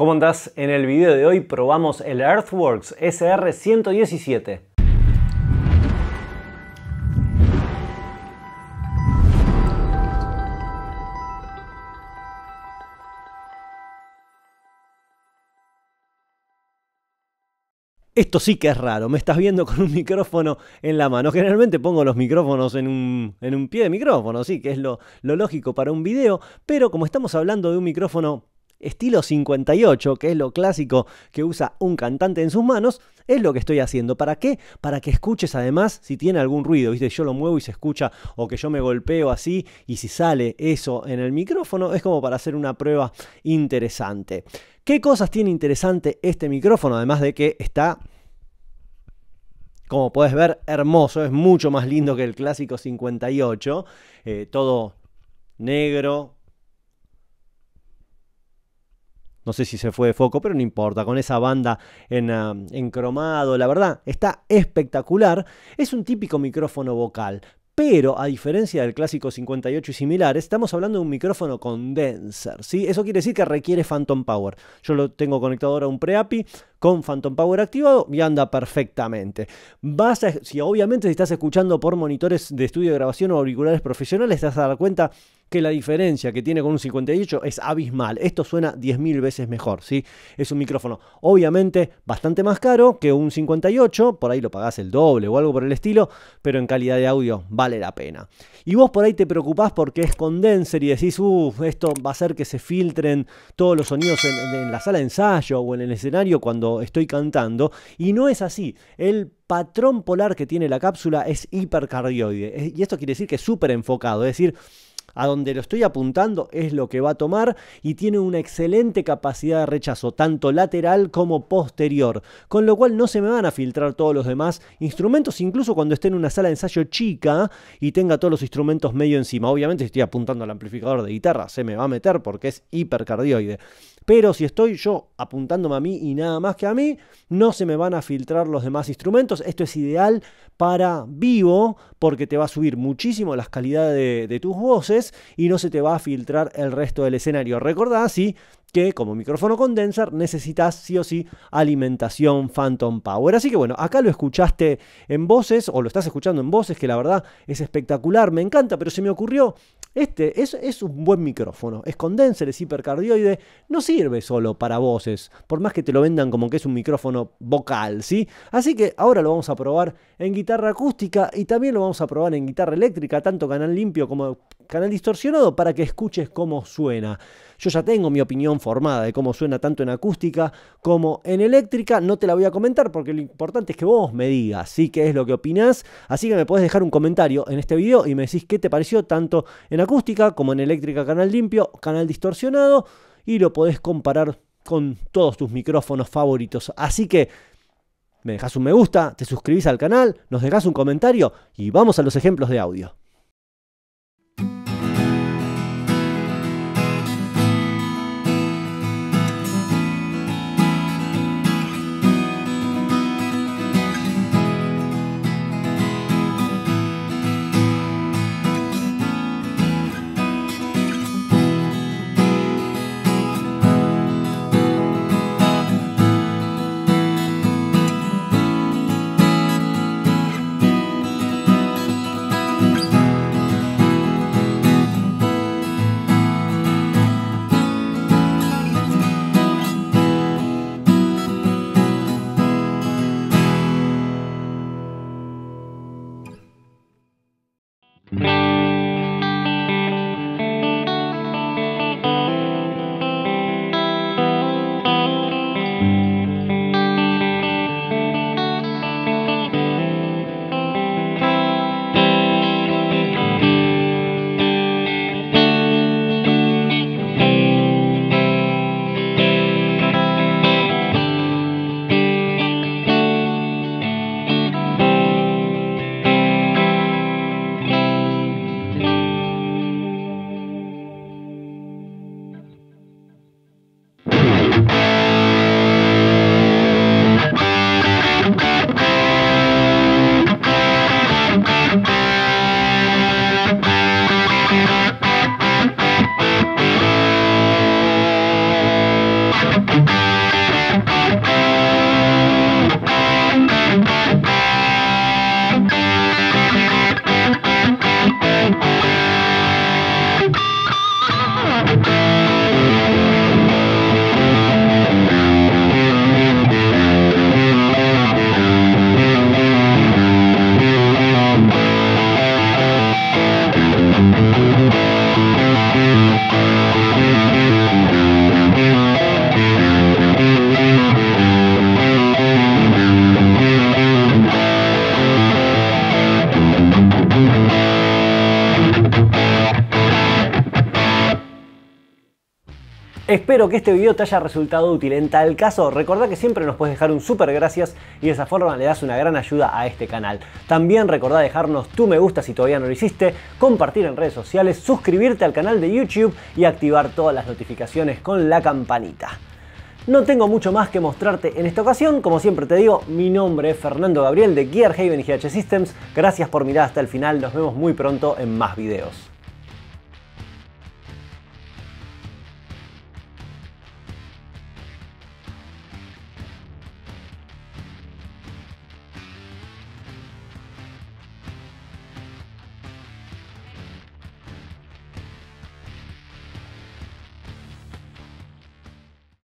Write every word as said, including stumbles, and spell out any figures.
¿Cómo andás? En el video de hoy probamos el Earthworks S R ciento diecisiete. Esto sí que es raro, me estás viendo con un micrófono en la mano. Generalmente pongo los micrófonos en un, en un pie de micrófono, sí, que es lo, lo lógico para un video, pero como estamos hablando de un micrófono estilo cincuenta y ocho, que es lo clásico que usa un cantante en sus manos, es lo que estoy haciendo. ¿Para qué? Para que escuches además si tiene algún ruido, ¿viste? Yo lo muevo y se escucha, o que yo me golpeo así y si sale eso en el micrófono, es como para hacer una prueba interesante. ¿Qué cosas tiene interesante este micrófono? Además de que está, como podés ver, hermoso, es mucho más lindo que el clásico cincuenta y ocho, eh, todo negro. No sé si se fue de foco, pero no importa, con esa banda en, uh, en cromado, la verdad, está espectacular. Es un típico micrófono vocal, pero a diferencia del clásico cincuenta y ocho y similares, estamos hablando de un micrófono condenser, ¿sí? Eso quiere decir que requiere Phantom Power. Yo lo tengo conectado ahora a un pre-A P I con Phantom Power activado y anda perfectamente. Vas a, si obviamente si estás escuchando por monitores de estudio de grabación o auriculares profesionales, te vas a dar cuenta que la diferencia que tiene con un cincuenta y ocho es abismal. Esto suena diez mil veces mejor, ¿sí? Es un micrófono obviamente bastante más caro que un cincuenta y ocho, por ahí lo pagás el doble o algo por el estilo, pero en calidad de audio vale la pena. Y vos por ahí te preocupás porque es condenser y decís, uff, esto va a hacer que se filtren todos los sonidos en, en, en la sala de ensayo o en el escenario cuando estoy cantando, y no es así. El patrón polar que tiene la cápsula es hipercardioide, y esto quiere decir que es súper enfocado, es decir, a donde lo estoy apuntando es lo que va a tomar, y tiene una excelente capacidad de rechazo, tanto lateral como posterior, con lo cual no se me van a filtrar todos los demás instrumentos, incluso cuando esté en una sala de ensayo chica y tenga todos los instrumentos medio encima. Obviamente si estoy apuntando al amplificador de guitarra se me va a meter porque es hipercardioide, pero si estoy yo apuntándome a mí y nada más que a mí, no se me van a filtrar los demás instrumentos. Esto es ideal para vivo porque te va a subir muchísimo la calidad de, de tus voces y no se te va a filtrar el resto del escenario. Recordá así que como micrófono condenser necesitas sí o sí alimentación Phantom Power. Así que bueno, acá lo escuchaste en voces, o lo estás escuchando en voces, que la verdad es espectacular, me encanta, pero se me ocurrió, este es, es un buen micrófono, es condenser, es hipercardioide, no sirve solo para voces, por más que te lo vendan como que es un micrófono vocal, ¿sí? Así que ahora lo vamos a probar en guitarra acústica y también lo vamos a probar en guitarra eléctrica, tanto canal limpio como canal distorsionado, para que escuches cómo suena. Yo ya tengo mi opinión formada de cómo suena tanto en acústica como en eléctrica, no te la voy a comentar porque lo importante es que vos me digas, ¿sí?, qué es lo que opinás. Así que me podés dejar un comentario en este video y me decís qué te pareció tanto en acústica como en eléctrica, canal limpio, canal distorsionado, y lo podés comparar con todos tus micrófonos favoritos. Así que me dejás un me gusta, te suscribís al canal, nos dejás un comentario y vamos a los ejemplos de audio. Thank you. Espero que este video te haya resultado útil. En tal caso, recordá que siempre nos puedes dejar un súper gracias y de esa forma le das una gran ayuda a este canal. También recordá dejarnos tu me gusta si todavía no lo hiciste, compartir en redes sociales, suscribirte al canal de YouTube y activar todas las notificaciones con la campanita. No tengo mucho más que mostrarte en esta ocasión. Como siempre te digo, mi nombre es Fernando Gabriel de Gearhaven y G H Systems. Gracias por mirar hasta el final. Nos vemos muy pronto en más videos.